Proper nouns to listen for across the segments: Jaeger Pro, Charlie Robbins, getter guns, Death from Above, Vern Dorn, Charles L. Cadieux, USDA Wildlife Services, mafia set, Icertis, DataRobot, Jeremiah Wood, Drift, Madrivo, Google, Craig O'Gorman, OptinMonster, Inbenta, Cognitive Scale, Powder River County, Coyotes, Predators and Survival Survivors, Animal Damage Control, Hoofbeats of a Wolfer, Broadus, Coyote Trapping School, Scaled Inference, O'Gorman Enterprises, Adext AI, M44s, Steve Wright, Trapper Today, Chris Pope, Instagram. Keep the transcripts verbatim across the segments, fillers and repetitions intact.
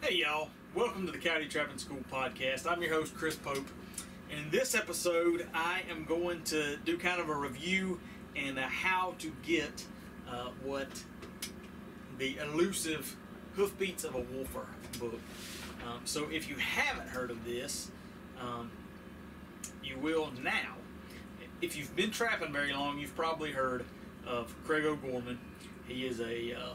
Hey y'all, welcome to the Coyote Trapping School podcast. I'm your host Chris Pope, and in this episode I am going to do kind of a review and a how to get uh, what the elusive Hoofbeats of a Wolfer book. Um, so if you haven't heard of this, um, you will now. If you've been trapping very long, you've probably heard of Craig O'Gorman. He is a uh,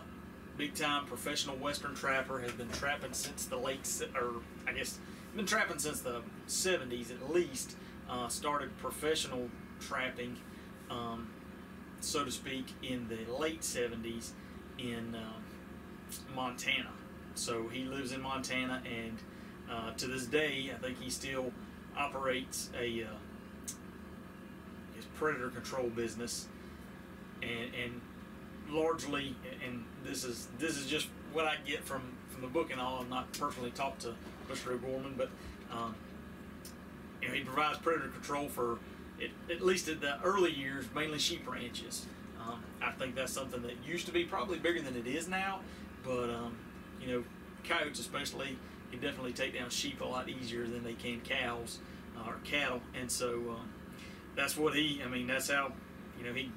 big-time professional Western trapper. Has been trapping since the late, or I guess, been trapping since the seventies at least. Uh, started professional trapping, um, so to speak, in the late seventies in um, Montana. So he lives in Montana, and uh, to this day, I think he still operates a. Uh, predator control business, and and largely, and this is this is just what I get from from the book and all. I'm not personally talked to Mister O'Gorman, but um, you know, he provides predator control for it, at least in the early years, mainly sheep ranches. Um, I think that's something that used to be probably bigger than it is now, but um, you know, coyotes especially can definitely take down sheep a lot easier than they can cows uh, or cattle, and so. Um, That's what he, I mean, that's how, you know, he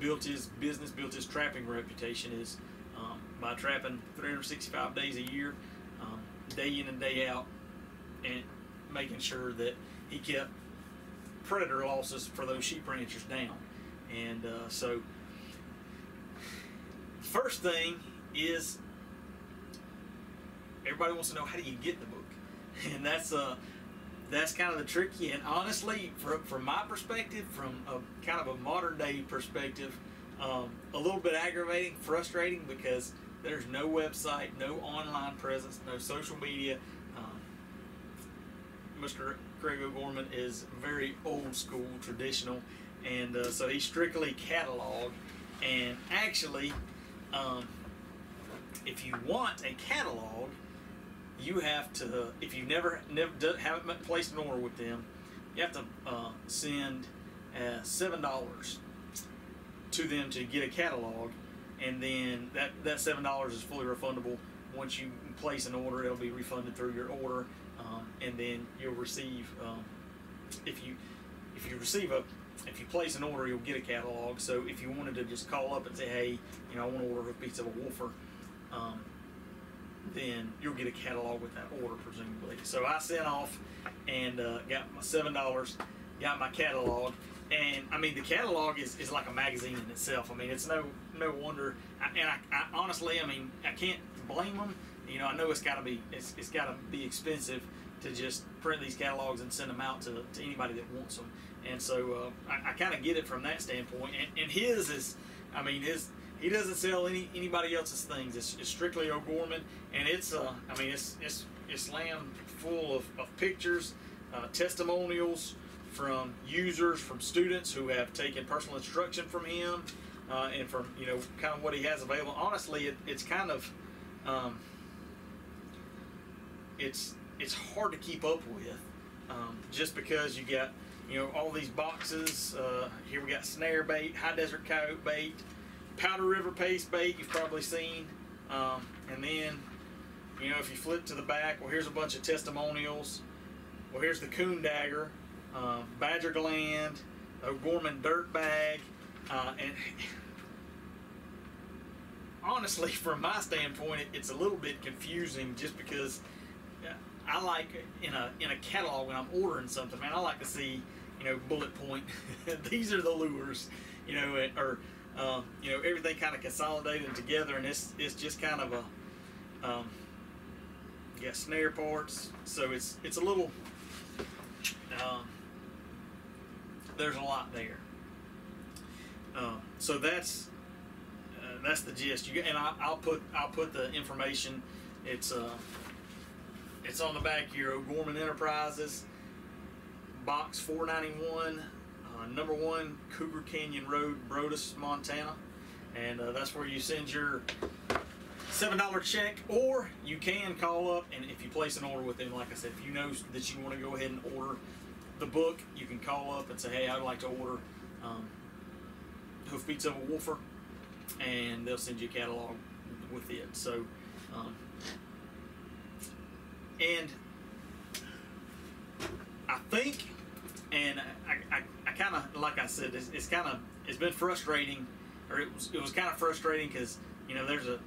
built his business, built his trapping reputation is um, by trapping three hundred sixty-five days a year, um, day in and day out, and making sure that he kept predator losses for those sheep ranchers down. And uh, so, first thing is, everybody wants to know, how do you get the book? And that's, uh, That's kind of the tricky, and honestly, from, from my perspective, from a kind of a modern day perspective, um, a little bit aggravating, frustrating, because there's no website, no online presence, no social media. Um, Mister Craig O'Gorman is very old school, traditional, and uh, so he's strictly cataloged. And actually, um, if you want a catalog, you have to, if you never, never haven't placed an order with them, you have to uh, send uh, seven dollars to them to get a catalog, and then that that seven dollars is fully refundable. Once you place an order, it'll be refunded through your order, um, and then you'll receive um, if you if you receive a if you place an order, you'll get a catalog. So if you wanted to just call up and say, hey, you know, I want to order a piece of a wolfer. Um, then you'll get a catalog with that order, presumably. So I sent off and uh, got my seven dollars, got my catalog, and I mean, the catalog is, is like a magazine in itself. I mean, it's no no wonder, I, and I, I honestly, I mean, I can't blame them. You know, I know it's gotta be, it's, it's gotta be expensive to just print these catalogs and send them out to, to anybody that wants them. And so uh, I, I kind of get it from that standpoint. And, and his is, I mean, his, he doesn't sell any anybody else's things. It's, it's strictly O'Gorman, and it's uh, I mean it's it's it's slammed full of, of pictures, uh, testimonials from users, from students who have taken personal instruction from him, uh, and from you know kind of what he has available. Honestly, it, it's kind of um, it's it's hard to keep up with, um, just because you got you know all these boxes. Uh, here we got snare bait, high desert coyote bait. Powder River paste bait you've probably seen, um, and then you know if you flip to the back, well here's a bunch of testimonials. Well here's the coon dagger, uh, badger gland, O'Gorman dirt bag, uh, and honestly from my standpoint it, it's a little bit confusing just because I like in a in a catalog when I'm ordering something, man, I like to see you know bullet point these are the lures, you know it, or Uh, you know, everything kind of consolidated together, and it's it's just kind of a um, got snare parts, so it's it's a little um, there's a lot there. Um, so that's uh, that's the gist. You and I, I'll put I'll put the information. It's uh it's on the back here. O'Gorman Enterprises, box four ninety-one. Uh, number one, Cougar Canyon Road, Brodus, Montana, and uh, that's where you send your seven dollar check, or you can call up, and if you place an order with them, like I said, if you know that you want to go ahead and order the book, you can call up and say, hey, I'd like to order um, Hoofbeats of a Wolfer, and they'll send you a catalog with it. So um, And I think, and I, I, I kind of, like I said, it's, it's kind of, it's been frustrating, or it was, it was kind of frustrating because, you know, there's a,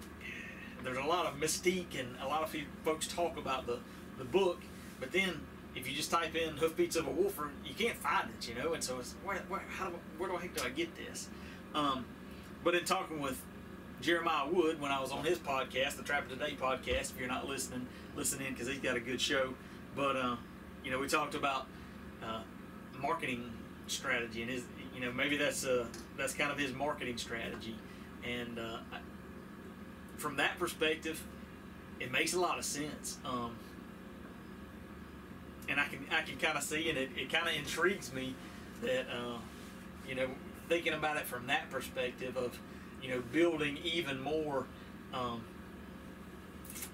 there's a lot of mystique and a lot of folks talk about the, the book, but then if you just type in Hoofbeats of a Wolfer, you can't find it, you know, and so it's, where, where, how do, where do I, do I get this? Um, but in talking with Jeremiah Wood when I was on his podcast, the Trapper Today podcast, if you're not listening, listen in because he's got a good show, but, uh, you know, we talked about uh, marketing strategy, and his, you know, maybe that's uh, that's kind of his marketing strategy, and uh, I, from that perspective, it makes a lot of sense, um, and I can I can kind of see, and it, it kind of intrigues me that uh, you know, thinking about it from that perspective of, you know, building even more um,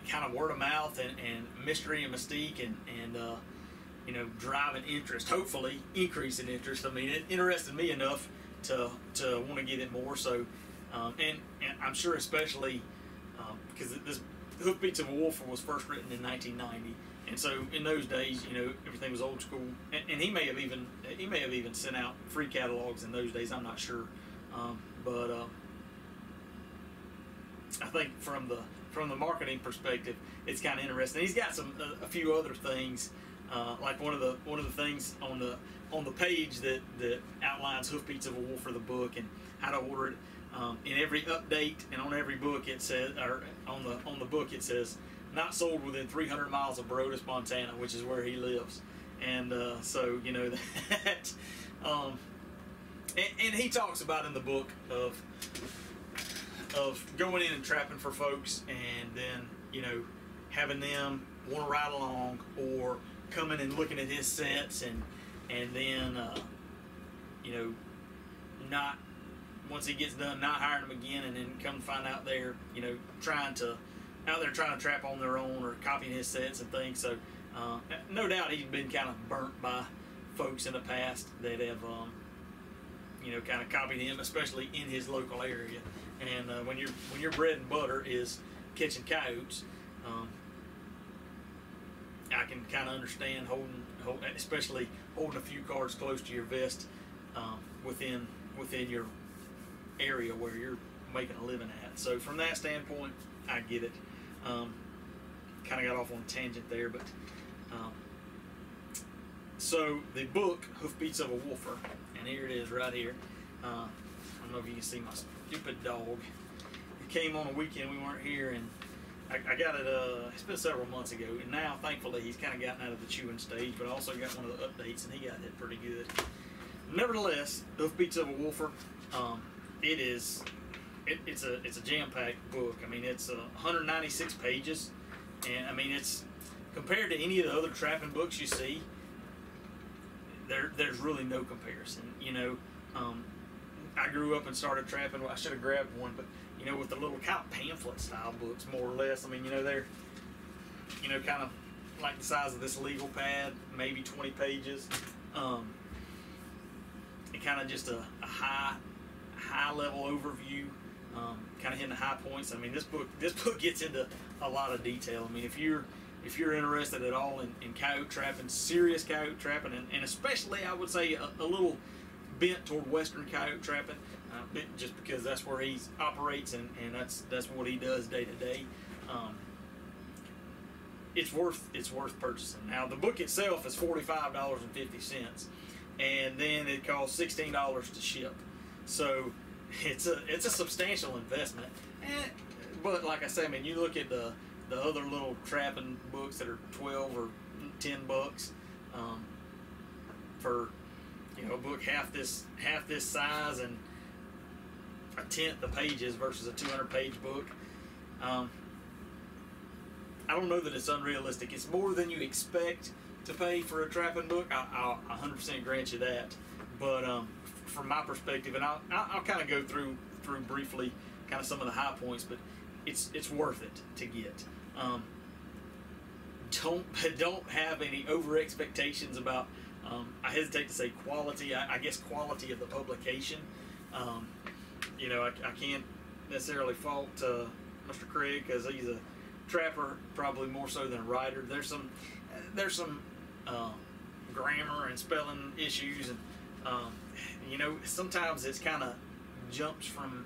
kind of word of mouth and, and mystery and mystique and and uh, you know, driving interest, hopefully increasing interest. I mean, it interested me enough to to want to get it more. So, um, and, and I'm sure especially um, because this Hoofbeats of a Wolfer was first written in nineteen ninety, and so in those days, you know, everything was old school. And, and he may have even he may have even sent out free catalogs in those days. I'm not sure, um, but uh, I think from the from the marketing perspective, it's kind of interesting. He's got some a, a few other things. Uh, like one of the one of the things on the on the page that, that outlines Hoofbeats of a Wolfer, the book, and how to order it. Um, in every update and on every book it says, or on the on the book it says, not sold within three hundred miles of Broadus, Montana, which is where he lives. And uh, so you know that. um, and, and he talks about in the book of of going in and trapping for folks, and then you know having them want to ride along or coming and looking at his sets, and and then uh, you know, not once he gets done, not hiring them again, and then come find out they're you know trying to out there trying to trap on their own or copying his sets and things. So uh, no doubt he's been kind of burnt by folks in the past that have um, you know kind of copied him, especially in his local area. And uh, when you're when your bread and butter is catching coyotes. Um, I can kind of understand holding, hold, especially holding a few cards close to your vest um, within within your area where you're making a living at. So from that standpoint, I get it. Um, kind of got off on a tangent there, but um, so the book Hoofbeats of a Wolfer, and here it is right here. Uh, I don't know if you can see my stupid dog. It came on a weekend we weren't here, and I, I got it, uh, it's been several months ago, and now, thankfully, he's kind of gotten out of the chewing stage, but I also got one of the updates, and he got hit pretty good. Nevertheless, Hoofbeats of a Wolfer, um, it is, it, it's a it's a jam-packed book. I mean, it's uh, one hundred ninety-six pages, and, I mean, it's, compared to any of the other trapping books you see, there there's really no comparison, you know. Um, I grew up and started trapping. Well, I should have grabbed one, but you know, with the little kind of pamphlet style books, more or less. I mean, you know, they're you know kind of like the size of this legal pad, maybe twenty pages. Um, and kind of just a, a high high level overview, um, kind of hitting the high points. I mean, this book this book gets into a lot of detail. I mean, if you're if you're interested at all in, in coyote trapping, serious coyote trapping, and, and especially I would say a, a little bent toward western coyote trapping, uh, just because that's where he operates and, and that's that's what he does day to day. Um, it's worth it's worth purchasing. Now the book itself is forty-five dollars and fifty cents, and then it costs sixteen dollars to ship. So it's a it's a substantial investment. Eh, but like I say, I mean, you look at the the other little trapping books that are twelve or ten bucks um, for. You know, a book half this half this size and a tenth the pages versus a two hundred page book. Um, I don't know that it's unrealistic. It's more than you expect to pay for a trapping book. I, I'll one hundred percent grant you that. But um, from my perspective, and I'll, I'll kind of go through through briefly kind of some of the high points, but it's it's worth it to get. Um, don't don't have any over expectations about. Um, I hesitate to say quality. I, I guess quality of the publication. Um, you know, I, I can't necessarily fault uh, Mister Craig because he's a trapper probably more so than a writer. There's some there's some um, grammar and spelling issues, and um, you know, sometimes it's kind of jumps from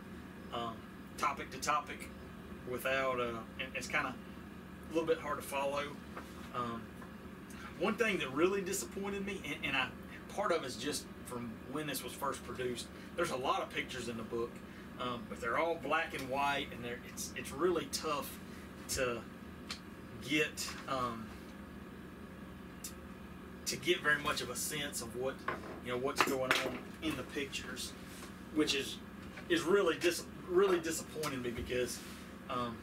um, topic to topic without uh, it's kind of a little bit hard to follow. Um, one thing that really disappointed me, and, and I part of it's just from when this was first produced. There's a lot of pictures in the book, um, but they're all black and white, and they're, it's it's really tough to get um, to get very much of a sense of what you know what's going on in the pictures, which is is really dis really disappointing me, because um,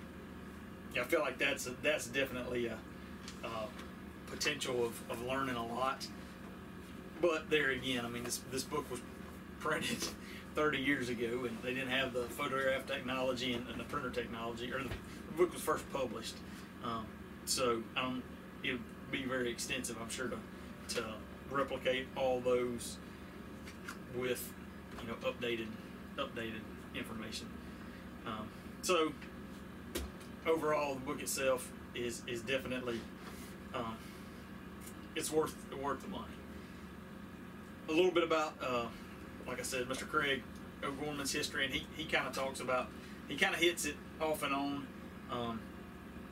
I feel like that's a, that's definitely a, a potential of, of learning a lot. But there again, I mean, this this book was printed thirty years ago, and they didn't have the photograph technology and, and the printer technology, or the, the book was first published. Um, so um, it would be very extensive, I'm sure, to, to replicate all those with, you know, updated updated information. Um, so overall, the book itself is is definitely um, it's worth worth the money. A little bit about, uh, like I said, Mister Craig O'Gorman's history, and he, he kind of talks about, he kind of hits it off and on, um,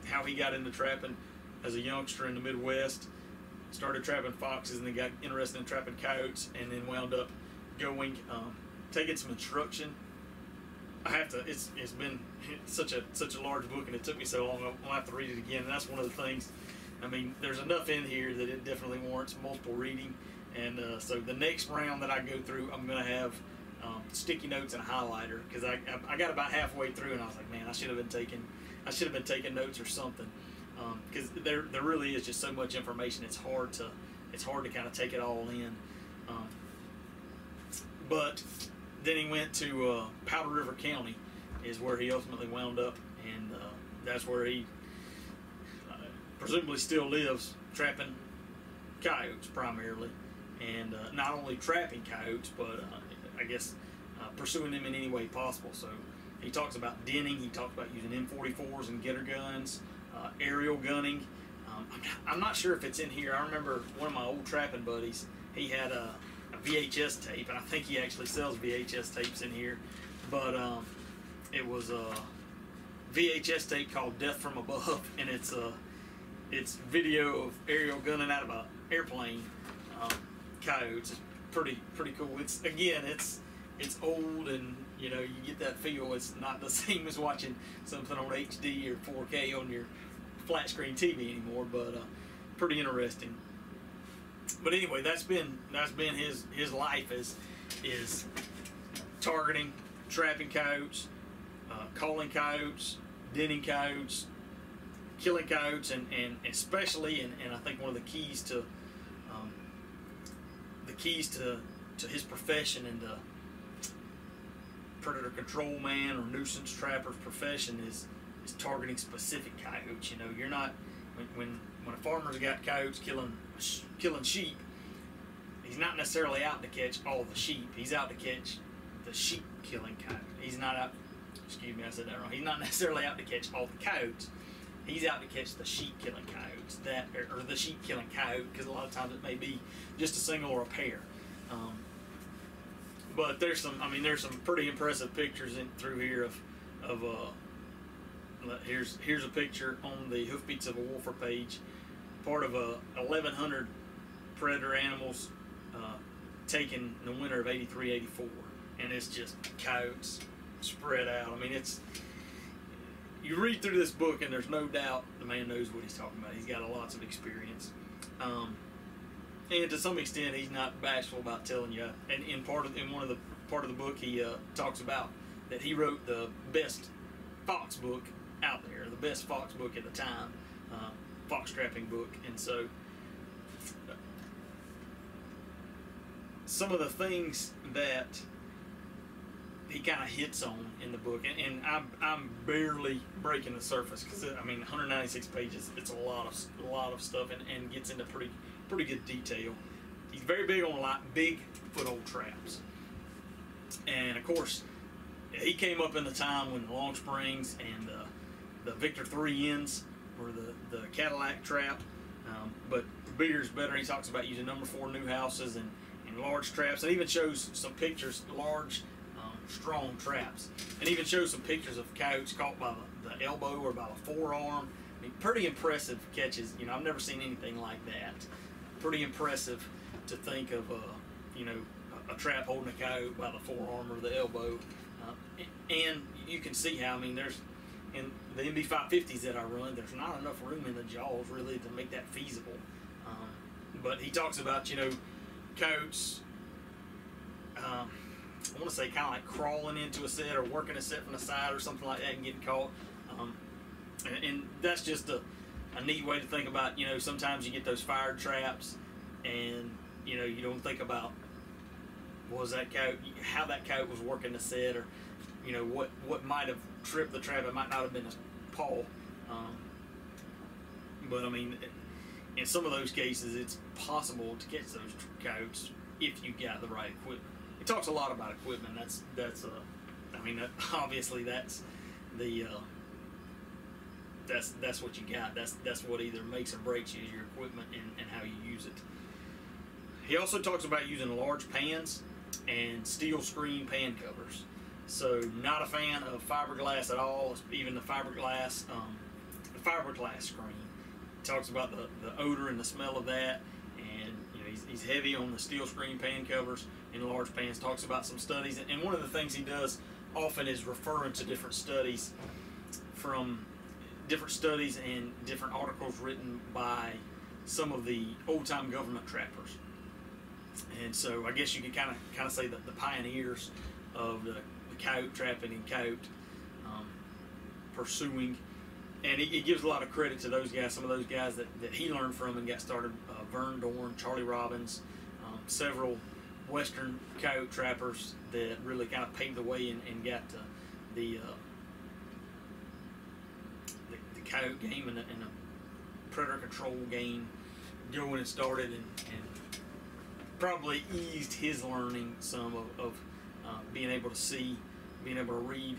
how he got into trapping as a youngster in the Midwest, started trapping foxes, and then got interested in trapping coyotes, and then wound up going, um, taking some instruction. I have to, it's, it's been such a, such a large book, and it took me so long, I'll have to read it again, and that's one of the things. I mean, there's enough in here that it definitely warrants multiple reading. And uh, so the next round that I go through, I'm going to have um, sticky notes and a highlighter, because I, I, I got about halfway through and I was like, man, I should have been taking, I should have been taking notes or something, because um, there there really is just so much information. It's hard to it's hard to kind of take it all in. Um, but then he went to uh, Powder River County, is where he ultimately wound up, and uh, that's where he uh, presumably still lives, trapping coyotes primarily. And uh, not only trapping coyotes, but uh, I guess uh, pursuing them in any way possible. So he talks about denning, he talks about using M forty-fours and getter guns, uh, aerial gunning. Um, I'm, not, I'm not sure if it's in here. I remember one of my old trapping buddies, he had a, a V H S tape, and I think he actually sells V H S tapes in here. But um, it was a V H S tape called Death from Above, and it's a, it's video of aerial gunning out of an airplane. Um, Coyotes is pretty pretty cool. It's again, it's it's old, and you know, you get that feel. It's not the same as watching something on H D or four K on your flat screen T V anymore, but uh, pretty interesting. But anyway, that's been that's been his his life is is targeting, trapping coyotes, uh, calling coyotes, denning coyotes, killing coyotes, and and especially and, and I think one of the keys to the keys to, to his profession and the predator control man or nuisance trapper's profession is, is targeting specific coyotes. You know, you're not, when, when, when a farmer's got coyotes killing, killing sheep, he's not necessarily out to catch all the sheep. He's out to catch the sheep killing coyote. He's not out, excuse me, I said that wrong. He's not necessarily out to catch all the coyotes. He's out to catch the sheep killing coyotes, that or the sheep killing coyote, because a lot of times it may be just a single or a pair. Um, but there's some, I mean, there's some pretty impressive pictures in through here of, of uh, here's here's a picture on the Hoofbeats of a Wolfer page, part of a eleven hundred predator animals uh, taken in the winter of eighty-three eighty-four, and it's just coyotes spread out. I mean, it's. You read through this book, and there's no doubt the man knows what he's talking about. He's got lots of experience. Um, and to some extent, he's not bashful about telling you. And in part of in one of the part of the book, he uh, talks about that he wrote the best fox book out there, the best fox book at the time, uh, fox trapping book. And so, uh, some of the things that he kind of hits on in the book, and, and I'm, I'm barely breaking the surface, because I mean, one hundred ninety-six pages, it's a lot of a lot of stuff, and, and gets into pretty pretty good detail. He's very big on like big foothold traps, and of course, he came up in the time when the Long Springs and uh, the Victor three ends or the, the Cadillac trap. Um, but bigger is better. He talks about using number four new houses and, and large traps. It even shows some pictures, large, um, strong traps. And even shows some pictures of coyotes caught by the, the elbow or by the forearm. I mean, pretty impressive catches. You know, I've never seen anything like that. Pretty impressive to think of, uh, you know, a, a trap holding a coyote by the forearm or the elbow. Uh, and you can see how, I mean, there's, in the M B five fifties that I run, there's not enough room in the jaws really to make that feasible. Um, but he talks about, you know, coyotes, um, I want to say kind of like crawling into a set or working a set from the side or something like that and getting caught. Um, and, and that's just a, a neat way to think about, you know, sometimes you get those fire traps and, you know, you don't think about was that coyote, how that coyote was working the set, or, you know, what, what might have tripped the trap. It might not have been a paw. Um, but, I mean, in some of those cases, it's possible to catch those coyotes if you got the right equipment. It talks a lot about equipment. That's, that's uh, I mean, that, obviously that's the, uh, that's, that's what you got. That's, that's what either makes or breaks you, your equipment and, and how you use it. He also talks about using large pans and steel screen pan covers. So, not a fan of fiberglass at all. Even the fiberglass, um, the fiberglass screen. He talks about the, the odor and the smell of that, and you know he's, he's heavy on the steel screen pan covers and large pans. Talks about some studies, and one of the things he does often is referring to different studies from different studies and different articles written by some of the old-time government trappers. And so, I guess you could kind of kind of say that the pioneers of the coyote trapping and coyote um, pursuing, and he, he gives a lot of credit to those guys, some of those guys that, that he learned from and got started. uh, Vern Dorn, Charlie Robbins, um, several western coyote trappers that really kind of paved the way and, and got to the, uh, the the coyote game and the, and the predator control game going and started, and, and probably eased his learning some of, of Uh, being able to see, being able to read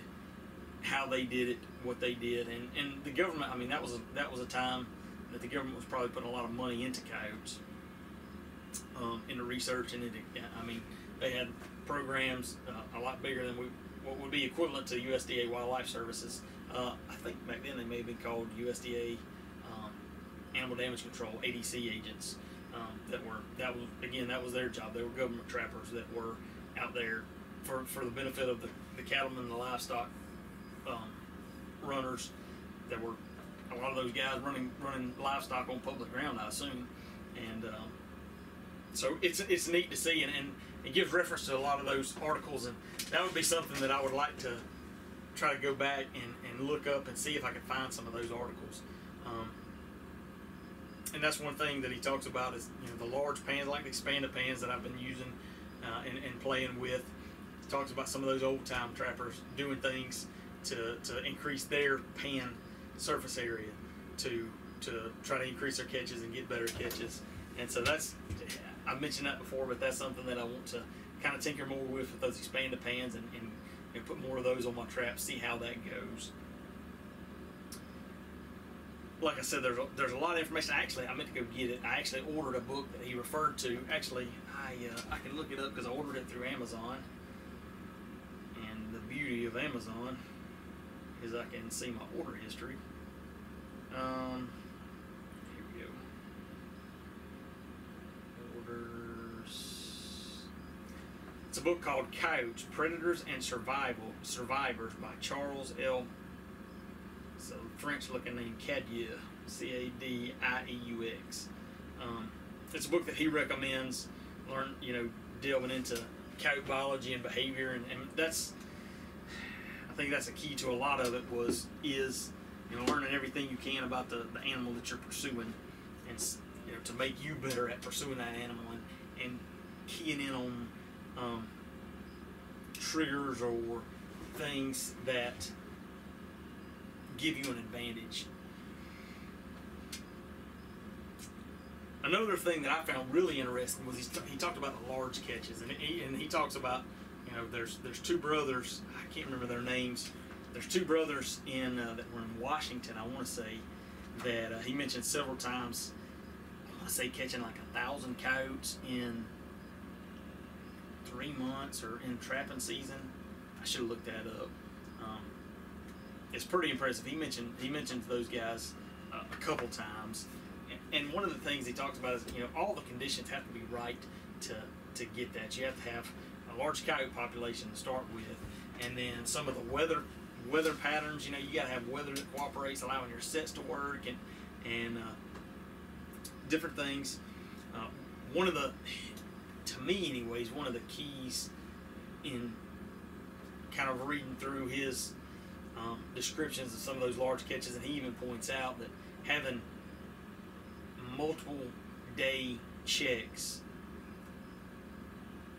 how they did it, what they did, and and the government. I mean, that was a, that was a time that the government was probably putting a lot of money into coyotes, um, into research, and into, I mean, they had programs uh, a lot bigger than we what would be equivalent to U S D A Wildlife Services. Uh, I think back then they may have been called U S D A um, Animal Damage Control (A D C) agents. Um, that were that was again that was their job. They were government trappers that were out there. For, for the benefit of the, the cattlemen and the livestock um, runners, that were a lot of those guys running running livestock on public ground, I assume, and um, so it's it's neat to see, and, and it gives reference to a lot of those articles, and that would be something that I would like to try to go back and, and look up and see if I can find some of those articles. Um, and that's one thing that he talks about is, you know, the large pans, like the expanded pans that I've been using uh, and, and playing with. Talks about some of those old-time trappers doing things to, to increase their pan surface area to to try to increase their catches and get better catches. And so that's, I mentioned that before, but that's something that I want to kind of tinker more with with those expanded pans and, and, and put more of those on my traps, see how that goes. Like I said, there's a, there's a lot of information. Actually, I meant to go get it. I actually ordered a book that he referred to. Actually, I, uh, I can look it up because I ordered it through Amazon. Beauty of Amazon is I can see my order history. Um, here we go. Orders. It's a book called Coyotes, Predators and Survival Survivors by Charles L. It's a French-looking name, Cadieux, C A D I E U X. Um, it's a book that he recommends. Learn, you know, delving into coyote biology and behavior, and, and that's. I think that's a key to a lot of it was is you know learning everything you can about the, the animal that you're pursuing, and you know to make you better at pursuing that animal, and, and keying in on um, triggers or things that give you an advantage. Another thing that I found really interesting was he, he talked about the large catches, and he, and he talks about. You know, there's there's two brothers. I can't remember their names. There's two brothers in uh, that were in Washington, I want to say, that uh, he mentioned several times. I want to say catching like a thousand coyotes in three months or in trapping season. I should have looked that up. Um, it's pretty impressive. He mentioned he mentioned those guys uh, a couple times, and, and one of the things he talked about is, you know, all the conditions have to be right to to get that. You have to have a large coyote population to start with, and then some of the weather weather patterns. You know, you got to have weather that cooperates, allowing your sets to work, and and uh, different things. Uh, one of the, to me anyways, one of the keys in kind of reading through his um, descriptions of some of those large catches, and he even points out that having multiple day checks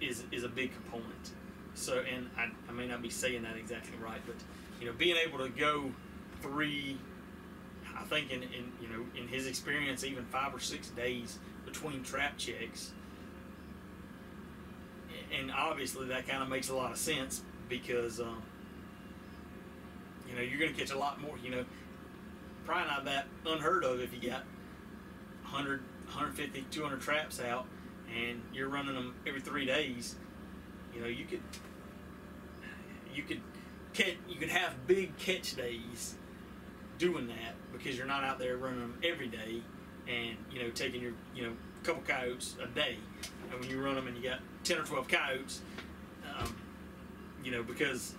is is a big component. So, and I, I may not be saying that exactly right, but you know, being able to go three, I think in, in you know in his experience, even five or six days between trap checks. And obviously that kind of makes a lot of sense, because um, you know, you're going to catch a lot more. You know, probably not that unheard of if you got one hundred, one fifty, two hundred traps out and you're running them every three days. You know, you could you could catch, you could have big catch days doing that, because you're not out there running them every day and, you know, taking your, you know, couple coyotes a day. And when you run them and you got ten or twelve coyotes, um, you know, because,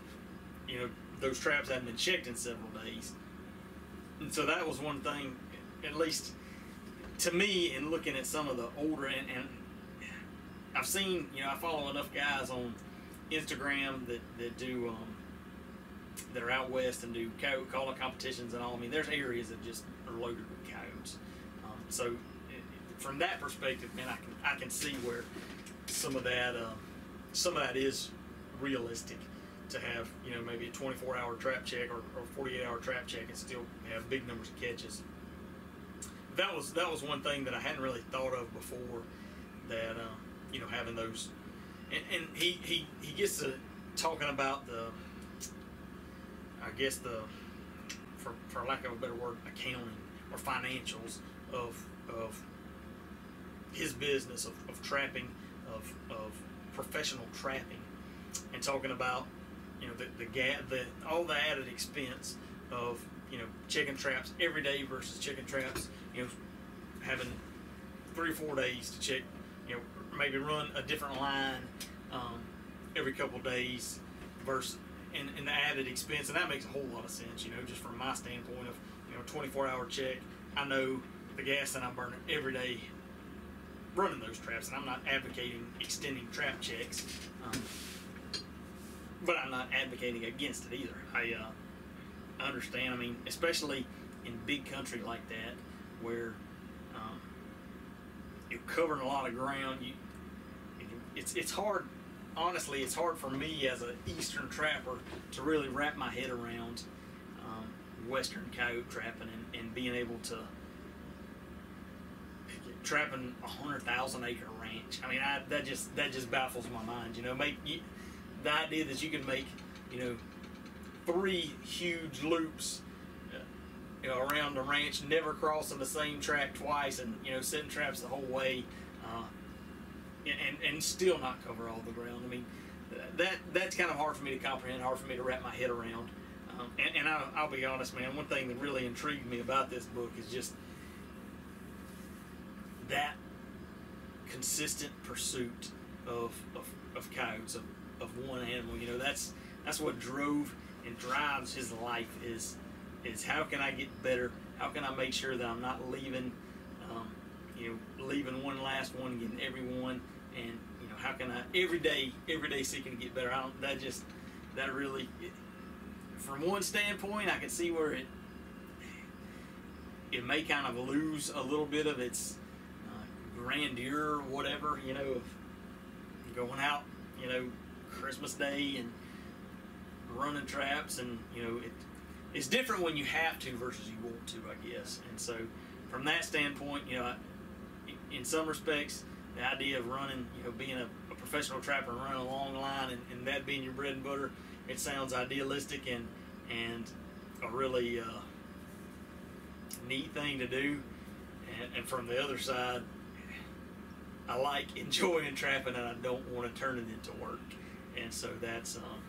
you know, those traps haven't been checked in several days. And so that was one thing, at least to me, in looking at some of the older, and, and I've seen, you know, I follow enough guys on Instagram that, that do, um, that are out west and do coyote calling competitions and all. I mean, there's areas that just are loaded with coyotes. Um, so from that perspective, man, I can I can see where some of that um, some of that is realistic, to have, you know, maybe a twenty-four hour trap check or, or forty-eight hour trap check and still have big numbers of catches. That was that was one thing that I hadn't really thought of before, that um, you know, having those, and, and he, he he gets to talking about the, I guess the for for lack of a better word, accounting or financials of of his business of, of trapping, of, of professional trapping, and talking about, you know, the the, the all the added expense of, you know, checking traps every day versus checking traps, you know, having three or four days to check, you know, maybe run a different line um, every couple days versus, and, and the added expense. And that makes a whole lot of sense, you know, just from my standpoint of, you know, twenty-four hour check. I know the gas that I'm burning every day running those traps, and I'm not advocating extending trap checks, um, but I'm not advocating against it either. I uh, understand. I mean, especially in big country like that, where um, you're covering a lot of ground, you, it's it's hard. Honestly, it's hard for me as an eastern trapper to really wrap my head around um, western coyote trapping, and, and being able to trapping a hundred thousand acre ranch. I mean, I, that just that just baffles my mind. You know, make you, the idea that you can make, you know, three huge loops, you know, around the ranch, never crossing the same track twice, and, you know, setting traps the whole way, uh, and and still not cover all the ground. I mean, that that's kind of hard for me to comprehend, hard for me to wrap my head around. Um, and and I, I'll be honest, man. One thing that really intrigued me about this book is just that consistent pursuit of, of, of coyotes, of, of one animal. You know, that's that's what drove and drives his life, is is how can I get better? How can I make sure that I'm not leaving, um, you know, leaving one last one, getting everyone, and, you know, how can I every day, every day seeking to get better? I don't, that just, that really, it, from one standpoint, I can see where it, it may kind of lose a little bit of its grandeur or whatever, you know, of going out, you know, Christmas Day and running traps, and, you know, it, it's different when you have to versus you want to, I guess. And so from that standpoint, you know, I, in some respects, the idea of running, you know, being a, a professional trapper and running a long line, and, and that being your bread and butter, it sounds idealistic and, and a really, uh, neat thing to do. And, and from the other side, I like enjoying trapping, and I don't want to turn it into work. And so that's um,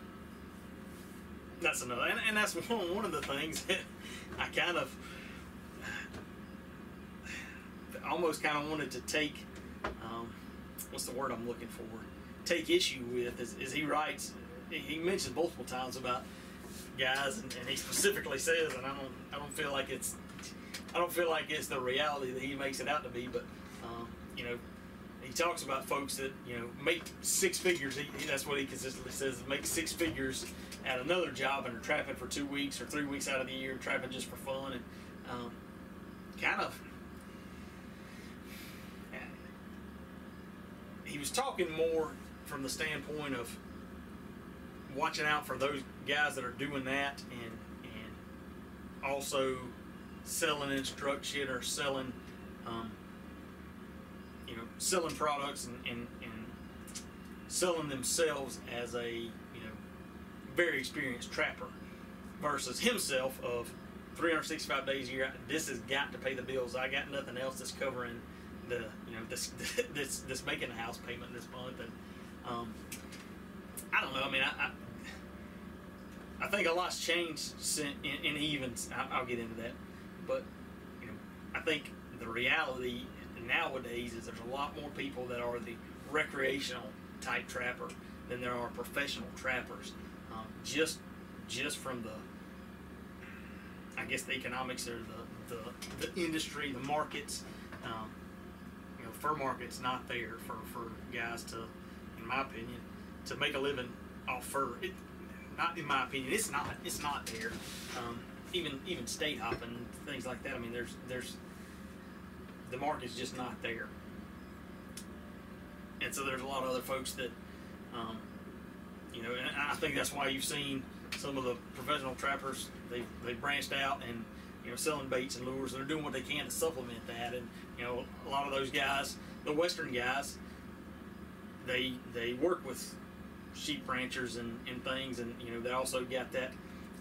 that's another, and, and that's one, one of the things that I kind of almost kind of wanted to take. Um, what's the word I'm looking for? Take issue with is, is he writes. He mentioned multiple times about guys, and, and he specifically says, and I don't, I don't feel like it's, I don't feel like it's the reality that he makes it out to be, but. Um, You know, he talks about folks that, you know, make six figures. He, that's what he consistently says, make six figures at another job and are trapping for two weeks or three weeks out of the year, trapping just for fun. And um, kind of, uh, he was talking more from the standpoint of watching out for those guys that are doing that and, and also selling instruction or selling, um, you know, selling products and, and, and selling themselves as a, you know, very experienced trapper versus himself of three hundred sixty-five days a year. This has got to pay the bills. I got nothing else that's covering the, you know, this, this, this making a house payment this month. And um, I don't know. I mean, I, I, I think a lot's changed since, and, and even I'll get into that, but you know, I think the reality nowadays is there's a lot more people that are the recreational type trapper than there are professional trappers, um, just just from the, I guess, the economics or the the, the industry, the markets. Um, you know, fur market's not there for, for guys to, in my opinion, to make a living off fur. It, not in my opinion, it's not it's not there. Um, even even state hopping, things like that. I mean, there's there's the market's just not there, and so there's a lot of other folks that, um, you know, and I think that's why you've seen some of the professional trappers, they they branched out and, you know, selling baits and lures, and they're doing what they can to supplement that. And you know, a lot of those guys, the Western guys, they they work with sheep ranchers and, and things, and you know, they also got that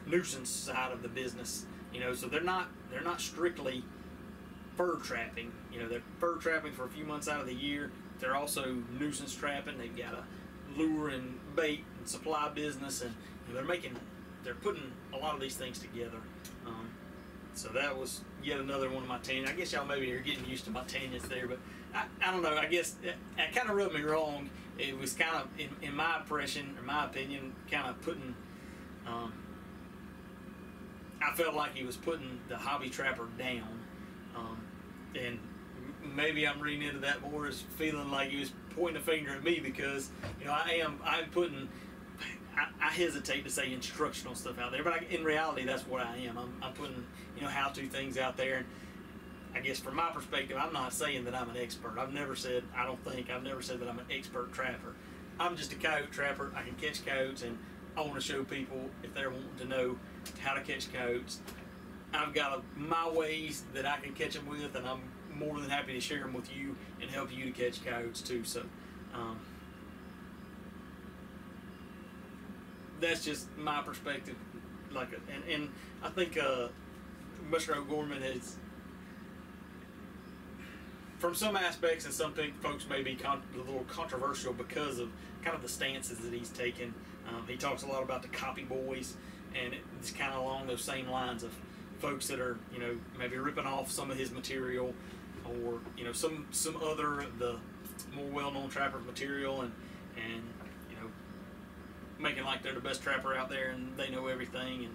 nuisance side of the business, you know, so they're not they're not strictly fur trapping. You know, they're fur trapping for a few months out of the year. They're also nuisance trapping. They've got a lure and bait and supply business, and you know, they're making, they're putting a lot of these things together. Um, so that was yet another one of my tangents. I guess y'all maybe are getting used to my tangents there, but I, I don't know. I guess that, that kind of rubbed me wrong. It was kind of, in, in my impression, or my opinion, kind of putting. Um, I felt like he was putting the hobby trapper down. Um, And maybe I'm reading into that more as feeling like he was pointing a finger at me, because you know, I am I'm putting I, I hesitate to say instructional stuff out there, but I, in reality that's what I am. I'm, I'm putting, you know, how-to things out there, and I guess from my perspective, I'm not saying that I'm an expert. I've never said I don't think I've never said that I'm an expert trapper. I'm just a coyote trapper. I can catch coyotes, and I want to show people if they're wanting to know how to catch coyotes. I've got a, my ways that I can catch them with, and I'm more than happy to share them with you and help you to catch coyotes too. So um, that's just my perspective. Like, a, and, and I think uh, Mister O'Gorman is, from some aspects and some folks may be con a little controversial because of kind of the stances that he's taken. Um, he talks a lot about the copy boys, and it's kind of along those same lines of folks that are, you know, maybe ripping off some of his material, or you know, some some other the more well-known trapper's material, and and you know, making like they're the best trapper out there and they know everything. And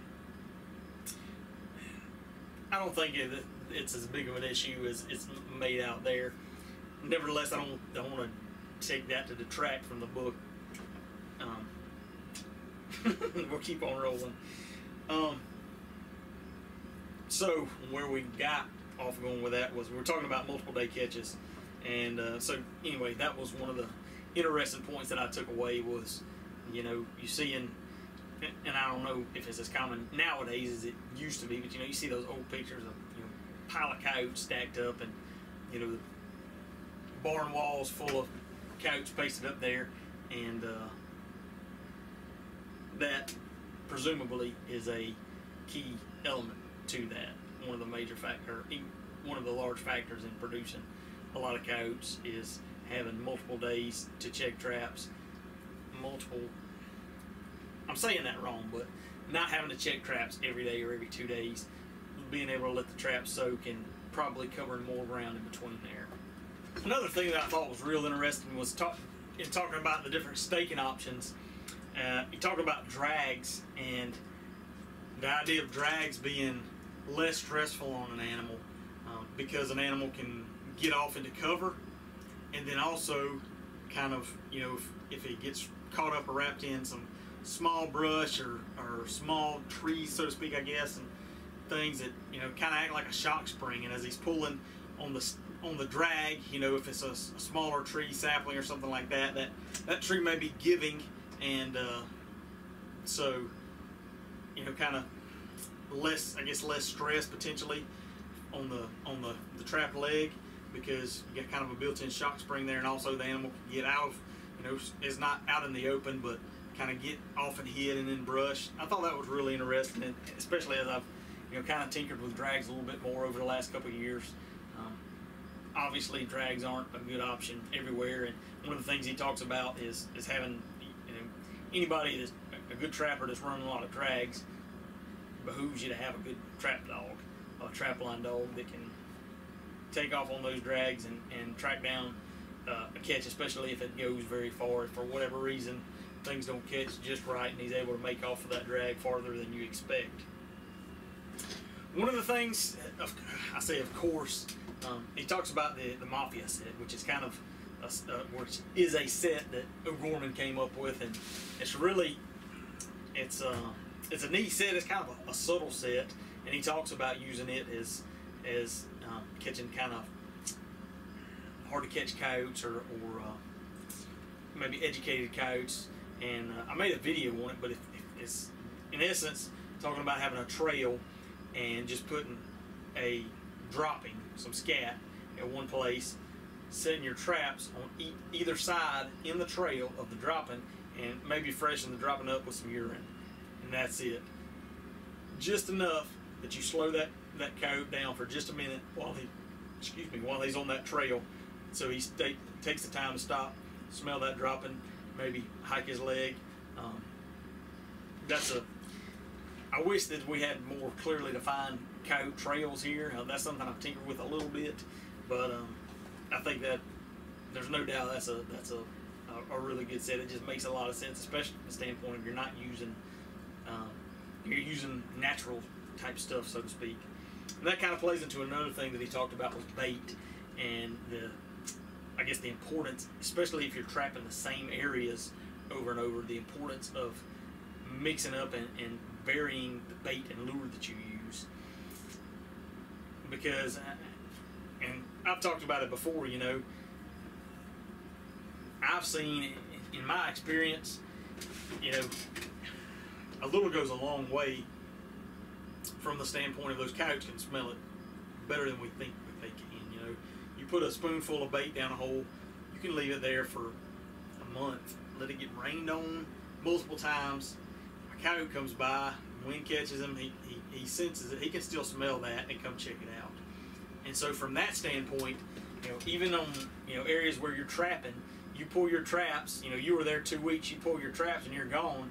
I don't think it, it's as big of an issue as it's made out there. Nevertheless, I don't don't want to take that to detract from the book. Um, we'll keep on rolling. Um, So where we got off going with that was we were talking about multiple day catches, and uh, so anyway, that was one of the interesting points that I took away was, you know, you see in, and I don't know if it's as common nowadays as it used to be, but you know, you see those old pictures of, you know, pile of coyotes stacked up, and you know, the barn walls full of coyotes pasted up there, and uh, that presumably is a key element to that. one of the major factor, one of the large factors in producing a lot of coyotes is having multiple days to check traps, multiple, I'm saying that wrong, but not having to check traps every day or every two days, being able to let the trap soak and probably covering more ground in between there. Another thing that I thought was real interesting was talk, in talking about the different staking options, uh, you talk about drags and the idea of drags being less stressful on an animal um, because an animal can get off into cover, and then also kind of, you know, if, if it gets caught up or wrapped in some small brush or, or small trees, so to speak, I guess, and things that, you know, kind of act like a shock spring, and as he's pulling on the on the drag, you know, if it's a, a smaller tree sapling or something like that, that that tree may be giving, and uh, so, you know, kind of less, I guess, less stress potentially on the on the, the trap leg, because you got kind of a built-in shock spring there, and also the animal can get out of, you know, it's not out in the open, but kind of get off and hid and then brush. I thought that was really interesting, and especially as I've, you know, kind of tinkered with drags a little bit more over the last couple of years. Um, obviously, drags aren't a good option everywhere, and one of the things he talks about is is having, you know, anybody that's a good trapper that's running a lot of drags, behooves you to have a good trap dog, a trap line dog that can take off on those drags and, and track down uh, a catch, especially if it goes very far. If for whatever reason things don't catch just right and he's able to make off of that drag farther than you expect. One of the things, of, I say of course, um, he talks about the, the mafia set, which is kind of a, uh, which is a set that O'Gorman came up with, and it's really, it's uh, it's a neat set. It's kind of a, a subtle set, and he talks about using it as as um, catching kind of hard to catch coyotes or, or uh, maybe educated coyotes. And uh, I made a video on it, but if, if it's in essence talking about having a trail and just putting a dropping, some scat, at one place, setting your traps on e either side in the trail of the dropping, and maybe freshen the dropping up with some urine, and that's it. Just enough that you slow that that coyote down for just a minute while he, excuse me, while he's on that trail, so he stay, takes the time to stop, smell that dropping, maybe hike his leg. Um, that's a. I wish that we had more clearly defined coyote trails here. Uh, that's something I've tinkered with a little bit, but um, I think that there's no doubt that's a that's a, a, a really good set. It just makes a lot of sense, especially from the standpoint of you're not using um, you're using natural type stuff, so to speak. And that kind of plays into another thing that he talked about was bait and the, I guess, the importance, especially if you're trapping the same areas over and over, the importance of mixing up and, and varying the bait and lure that you use. Because, I, and I've talked about it before, you know, I've seen, in my experience, you know, a lure goes a long way from the standpoint of those coyotes can smell it better than we think they can, you know. You put a spoonful of bait down a hole, you can leave it there for a month, let it get rained on multiple times. A coyote comes by, wind catches him, he, he, he senses it, he can still smell that and come check it out. And so from that standpoint, you know, even on, you know, areas where you're trapping, you pull your traps, you know, you were there two weeks, you pull your traps and you're gone,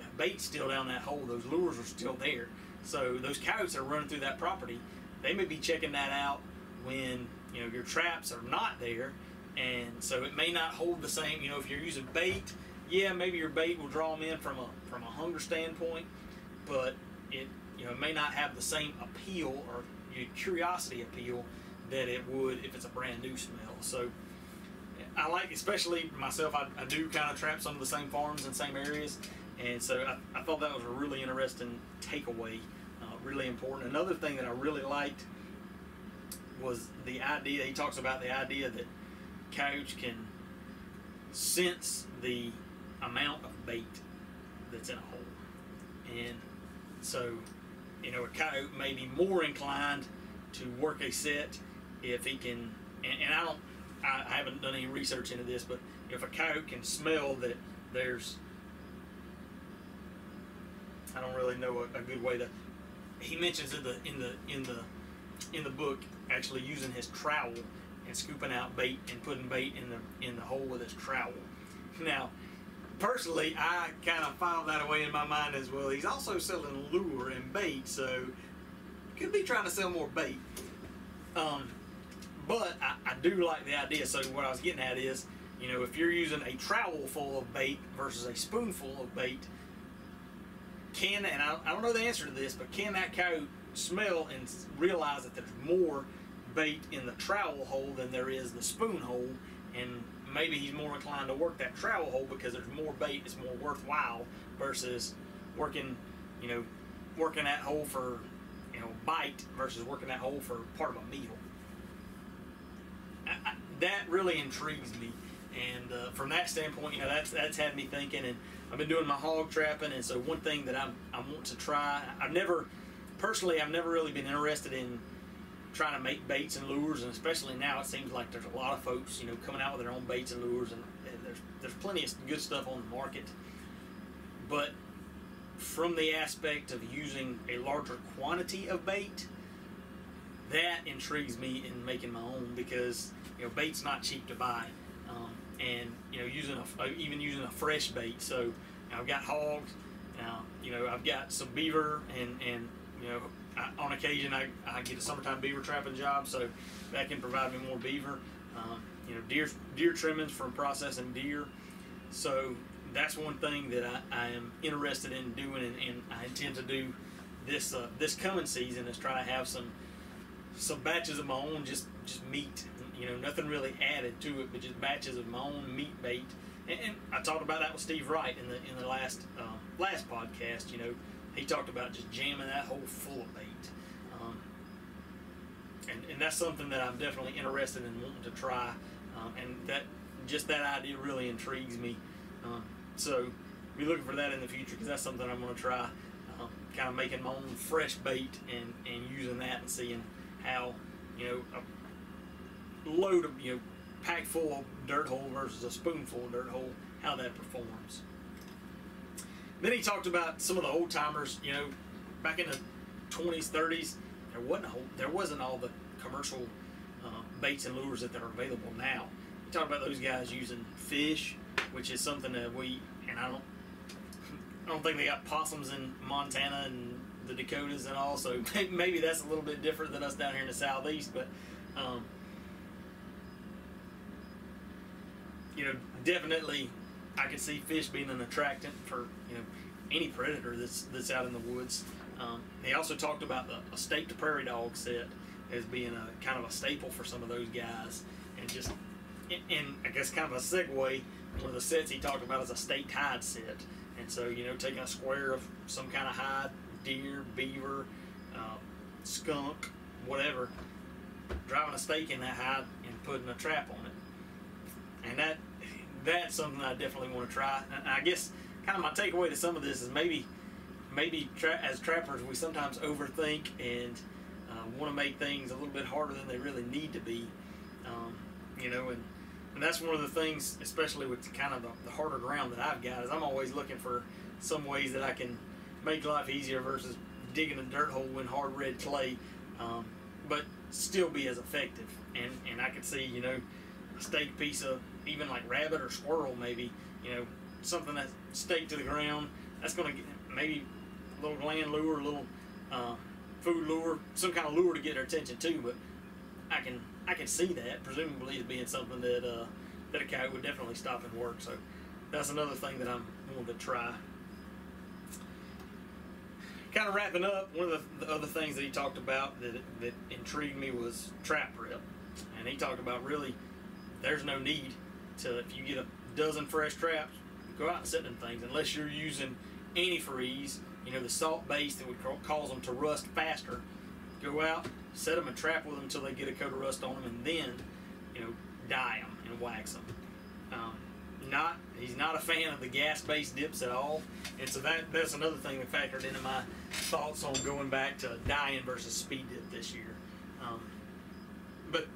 that bait's still down that hole, those lures are still there. So those coyotes that are running through that property, they may be checking that out when, you know, your traps are not there, and so it may not hold the same, you know, if you're using bait. Yeah, maybe your bait will draw them in from a from a hunger standpoint, but it, you know, may not have the same appeal or, you know, curiosity appeal that it would if it's a brand new smell. So I like, especially myself, I, I do kind of trap some of the same farms and same areas, and so I, I thought that was a really interesting takeaway, uh, really important. Another thing that I really liked was the idea, he talks about the idea that coyotes can sense the amount of bait that's in a hole, and so, you know, a coyote may be more inclined to work a set if he can, and, and I don't, I, I haven't done any research into this, but if a coyote can smell that there's, I don't really know a, a good way to, he mentions in the in the in the in the book actually using his trowel and scooping out bait and putting bait in the in the hole with his trowel. Now, personally, I kind of filed that away in my mind as well. He's also selling lure and bait, so could be trying to sell more bait. Um, but I, I do like the idea. So what I was getting at is, you know, if you're using a trowel full of bait versus a spoonful of bait, can, and I, I don't know the answer to this, but can that coyote smell and realize that there's more bait in the trowel hole than there is the spoon hole, and maybe he's more inclined to work that trowel hole because there's more bait, it's more worthwhile versus working, you know, working that hole for, you know, bite versus working that hole for part of a meal. I, I, that really intrigues me. And uh, from that standpoint, you know, that's that's had me thinking, and I've been doing my hog trapping, and so one thing that I I want to try, I've never, personally, I've never really been interested in trying to make baits and lures, and especially now it seems like there's a lot of folks, you know, coming out with their own baits and lures, and, and there's there's plenty of good stuff on the market. But from the aspect of using a larger quantity of bait, that intrigues me in making my own, because, you know, bait's not cheap to buy. Um, and, you know, using a, even using a fresh bait. So, you know, I've got hogs, uh, you know, I've got some beaver, and, and you know, I, on occasion I, I get a summertime beaver trapping job, so that can provide me more beaver. Um, you know, deer deer trimmings from processing deer. So that's one thing that I, I am interested in doing, and, and I intend to do this uh, this coming season, is try to have some some batches of my own, just, just meat. You know, nothing really added to it, but just batches of my own meat bait. And, and I talked about that with Steve Wright in the in the last um, last podcast. You know, he talked about just jamming that hole full of bait, um, and and that's something that I'm definitely interested in wanting to try. Um, and that just that idea really intrigues me. Um, so be looking for that in the future, because that's something I'm going to try, um, kind of making my own fresh bait and and using that and seeing how, you know, a load of, you know, pack full of dirt hole versus a spoonful of dirt hole, how that performs. Then he talked about some of the old timers, you know, back in the twenties, thirties, there wasn't a whole, there wasn't all the commercial uh, baits and lures that are available now. He talked about those guys using fish, which is something that we, and I don't, I don't think they got possums in Montana and the Dakotas and all, so maybe that's a little bit different than us down here in the southeast, but um, you know, definitely I could see fish being an attractant for, you know, any predator that's that's out in the woods. Um, they also talked about the a staked to prairie dog set as being a kind of a staple for some of those guys, and just and, and I guess kind of a segue, one of the sets he talked about is a staked hide set, and so, you know, taking a square of some kind of hide, deer, beaver, uh, skunk, whatever, driving a stake in that hide and putting a trap on it. And that that's something I definitely want to try. And I guess kind of my takeaway to some of this is maybe maybe tra as trappers we sometimes overthink and uh, want to make things a little bit harder than they really need to be. Um, you know, and, and that's one of the things, especially with kind of the, the harder ground that I've got, is I'm always looking for some ways that I can make life easier versus digging a dirt hole in hard red clay, um, but still be as effective. And, and I could see, you know, a staked piece of even like rabbit or squirrel, maybe, you know, something that's staked to the ground, that's going to get maybe a little land lure, a little uh, food lure, some kind of lure to get their attention too. But I can I can see that presumably as being something that uh, that a coyote would definitely stop and work. So that's another thing that I'm wanting to try. Kind of wrapping up, one of the, the other things that he talked about that that intrigued me was trap rep, and he talked about really there's no need to, if you get a dozen fresh traps, go out and set them things, unless you're using antifreeze, you know, the salt base that would cause them to rust faster. Go out, set them and trap with them until they get a coat of rust on them, and then, you know, dye them and wax them. Um, not, he's not a fan of the gas-based dips at all, and so that, that's another thing that factored into my thoughts on going back to dyeing versus speed dip this year. Um, but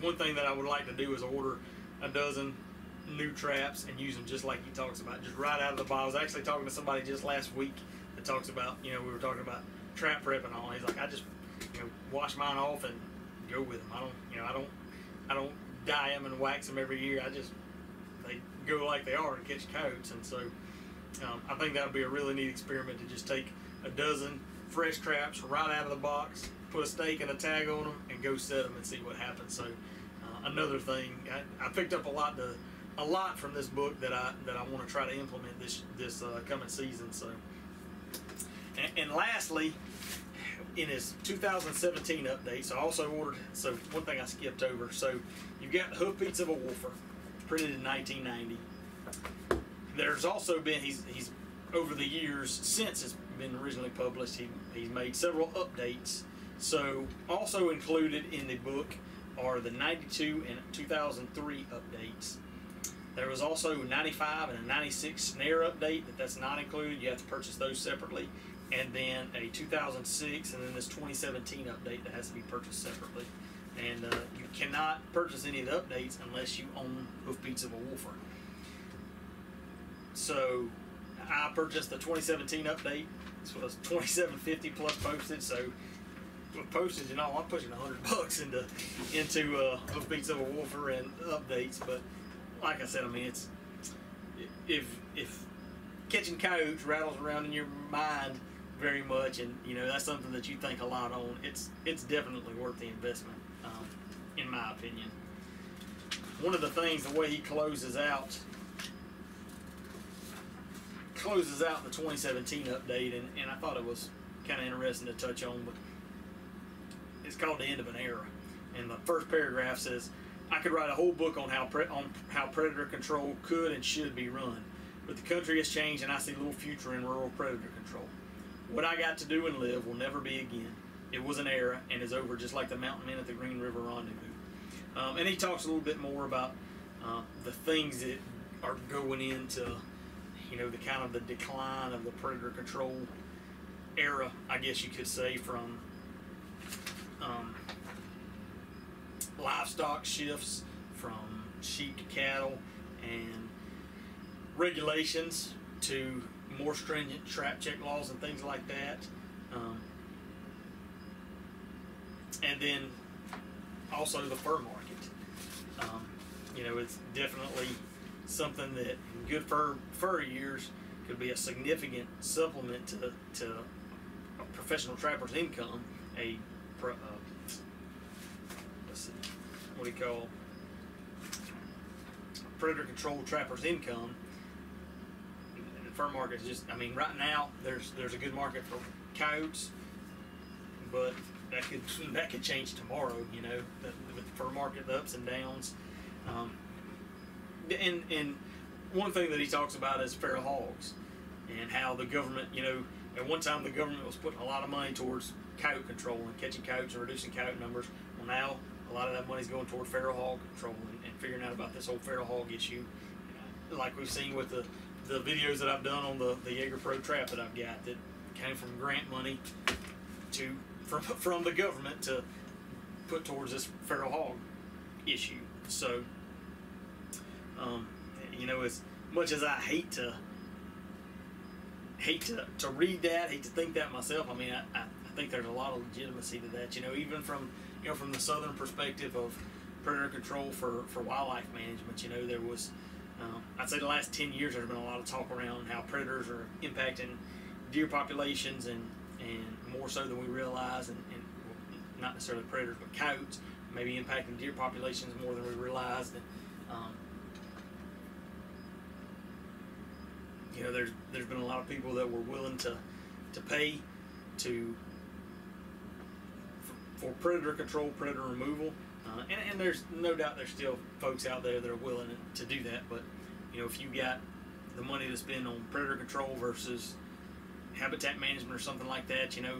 one thing that I would like to do is order a dozen new traps and use them just like he talks about, just right out of the box. I was actually talking to somebody just last week that talks about, you know, we were talking about trap prep and all. He's like, I just you know, wash mine off and go with them. I don't, you know, I don't, I don't dye them and wax them every year. I just, they go like they are and catch coyotes. And so um, I think that would be a really neat experiment to just take a dozen fresh traps right out of the box, put a stake and a tag on them, and go set them and see what happens. So uh, another thing, I, I picked up a lot to, a lot from this book that I that I want to try to implement this this uh, coming season. So, and, and lastly, in his two thousand seventeen update, so I also ordered. So one thing I skipped over. So you've got Hoofbeats of a Wolfer, printed in nineteen ninety. There's also been he's he's over the years since it's been originally published. He he's made several updates. So also included in the book are the ninety-two and two thousand three updates. There was also ninety-five and a ninety-six snare update that that's not included. You have to purchase those separately. And then a two thousand six and then this twenty seventeen update that has to be purchased separately. And uh, you cannot purchase any of the updates unless you own Hoofbeats of a Wolfer. So I purchased the twenty seventeen update. This was twenty-seven fifty plus postage. So with postage and all, I'm pushing a hundred bucks into into uh, Hoofbeats of a Wolfer and updates, but. Like I said, I mean, it's if if catching coyotes rattles around in your mind very much, and you know that's something that you think a lot on. It's it's definitely worth the investment, um, in my opinion. One of the things, the way he closes out closes out the twenty seventeen update, and and I thought it was kind of interesting to touch on, but it's called The End of an Era, and the first paragraph says, I could write a whole book on how, pre on how predator control could and should be run, but the country has changed and I see little future in rural predator control. What I got to do and live will never be again. It was an era and is over, just like the mountain men at the Green River Rendezvous. Um, and he talks a little bit more about uh, the things that are going into, you know, the kind of the decline of the predator control era, I guess you could say, from um, livestock shifts from sheep to cattle and regulations to more stringent trap check laws and things like that, um, and then also the fur market. Um, you know, it's definitely something that in good fur fur years could be a significant supplement to, to a professional trapper's income, a pro, uh, what do you call predator control trapper's income. And the fur market is just, I mean, right now there's there's a good market for coyotes, but that could that could change tomorrow, you know, the, with the fur market, the ups and downs. Um, and and one thing that he talks about is feral hogs and how the government, you know, at one time the government was putting a lot of money towards coyote control and catching coyotes and reducing coyote numbers. Well, now a lot of that money's going toward feral hog control and, and figuring out about this whole feral hog issue, you know, like we've seen with the, the videos that I've done on the, the Jaeger Pro trap that I've got that came from grant money to from, from the government to put towards this feral hog issue. So, um, you know, as much as I hate to hate to, to read that, hate to think that myself, I mean, I, I, I think there's a lot of legitimacy to that, you know, even from You know, from the southern perspective of predator control for, for wildlife management. You know, there was, um, I'd say the last ten years there's been a lot of talk around how predators are impacting deer populations and, and more so than we realize, and, and not necessarily predators, but coyotes, maybe impacting deer populations more than we realize. And, um, you know, there's, there's been a lot of people that were willing to, to pay to for predator control, predator removal, uh, and, and there's no doubt there's still folks out there that are willing to do that, but you know, if you got the money to spend on predator control versus habitat management or something like that, you know,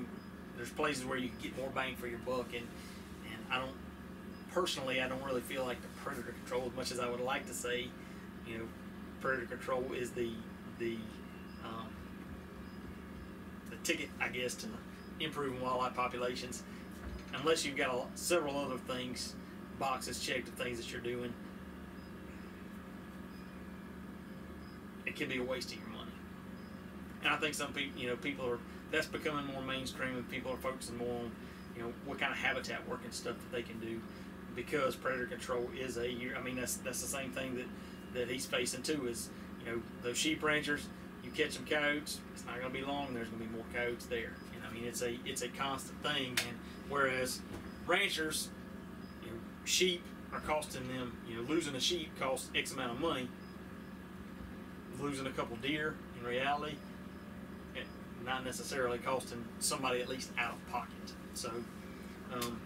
there's places where you can get more bang for your buck, and, and I don't, personally, I don't really feel like the predator control, as much as I would like to say, you know, predator control is the, the, um, the ticket, I guess, to improving wildlife populations. Unless you've got a, several other things, boxes checked, the things that you're doing, it can be a waste of your money. And I think some people, you know, people are, that's becoming more mainstream and people are focusing more on, you know, what kind of habitat work and stuff that they can do, because predator control is a year. I mean, that's that's the same thing that that he's facing too. Is, you know, those sheep ranchers, you catch some coyotes, it's not going to be long. There's going to be more coyotes there. And I mean, it's a it's a constant thing. And whereas ranchers, you know, sheep are costing them. You know, losing a sheep costs X amount of money. Losing a couple deer, in reality, it not necessarily costing somebody at least out of pocket. So, um,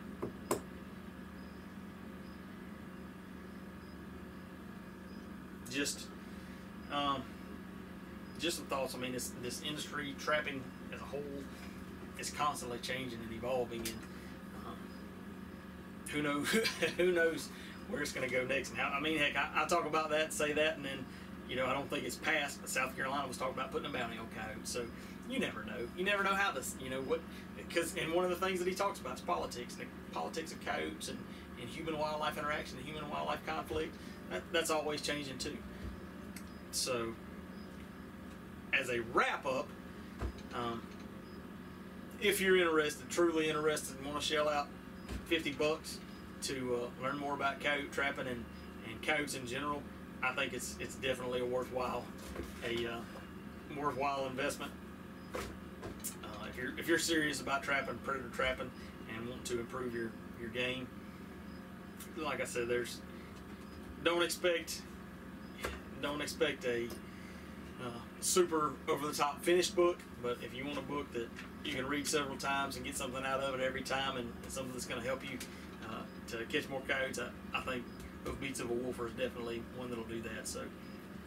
just, um, just some thoughts. I mean, this this industry, trapping as a whole, is constantly changing and evolving, and um, who knows who knows where it's going to go next. And how, I mean, heck, I, I talk about that, say that, and then, you know, I don't think it's passed, but South Carolina was talking about putting a bounty on coyotes. So you never know. You never know how this, you know, what, because, and one of the things that he talks about is politics, and the politics of coyotes and, and human wildlife interaction and human wildlife conflict. That, that's always changing too. So, as a wrap up, um, if you're interested, truly interested, and want to shell out fifty bucks to uh, learn more about coyote trapping and, and coyotes in general, I think it's it's definitely a worthwhile a uh, worthwhile investment. Uh, if you're if you're serious about trapping, predator trapping, and want to improve your your game, like I said, there's don't expect don't expect a uh, super over the top finished book, but if you want a book that you can read several times and get something out of it every time, and, and something that's going to help you uh, to catch more coyotes, I, I think Hoofbeats of a Wolfer is definitely one that'll do that. So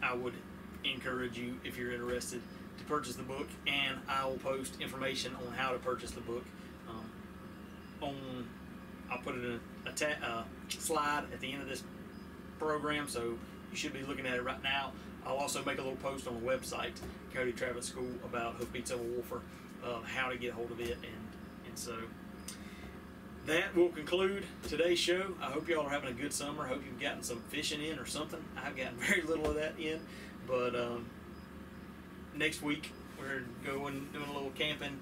I would encourage you, if you're interested, to purchase the book, and I will post information on how to purchase the book. Um, on, I'll put it in a, a ta uh, slide at the end of this program, so you should be looking at it right now. I'll also make a little post on the website, Coyote Trapping School, about Hoofbeats of a Wolfer, uh, how to get hold of it, and, and so. That will conclude today's show. I hope y'all are having a good summer. I hope you've gotten some fishing in or something. I've gotten very little of that in, but um, next week we're going doing a little camping,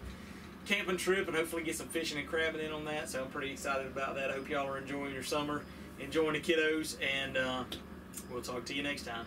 camping trip, and hopefully get some fishing and crabbing in on that. So I'm pretty excited about that. I hope y'all are enjoying your summer, enjoying the kiddos, and uh, we'll talk to you next time.